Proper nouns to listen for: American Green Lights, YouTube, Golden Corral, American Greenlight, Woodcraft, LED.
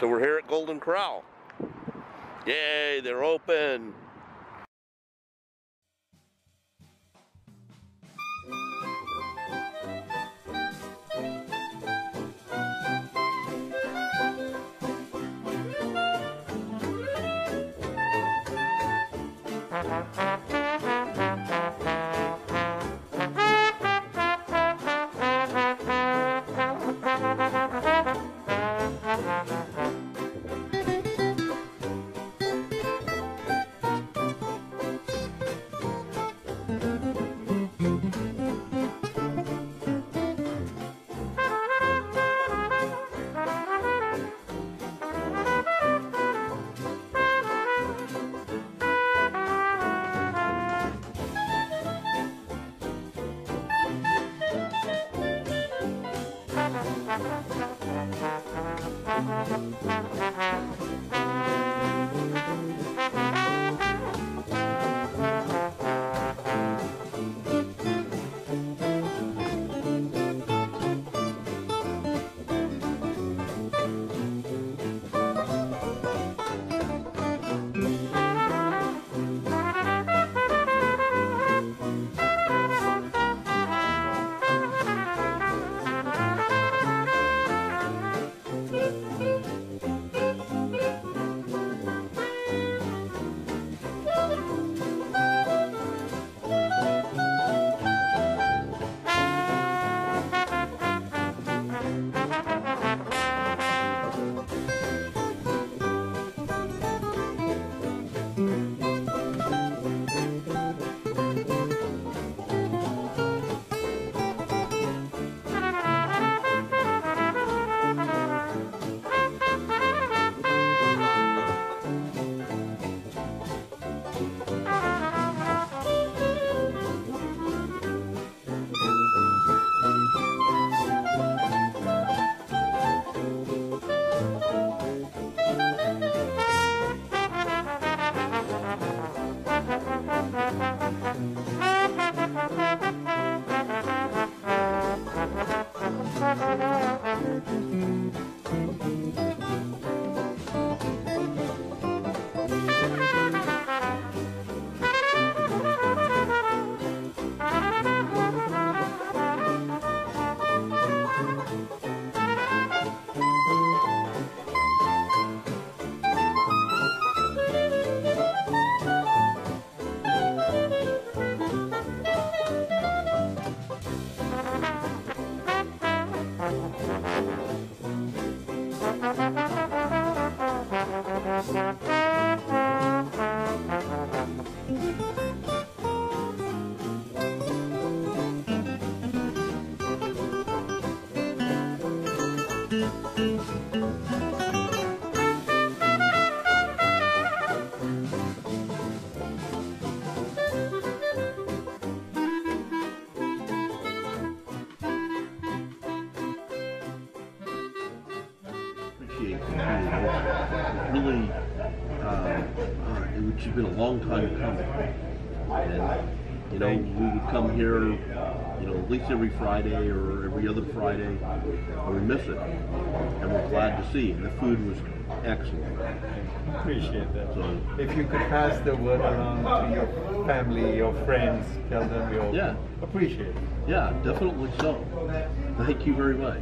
So we're here at Golden Corral. Yay, they're open. Really, it's been a long time coming, and you know, we would come here, you know, at least every Friday or every other Friday, and we miss it, and we're glad to see. And the food was excellent. Appreciate that. So, if you could pass the word around to your family, your friends, tell them we all appreciate it. Yeah, definitely so. Thank you very much.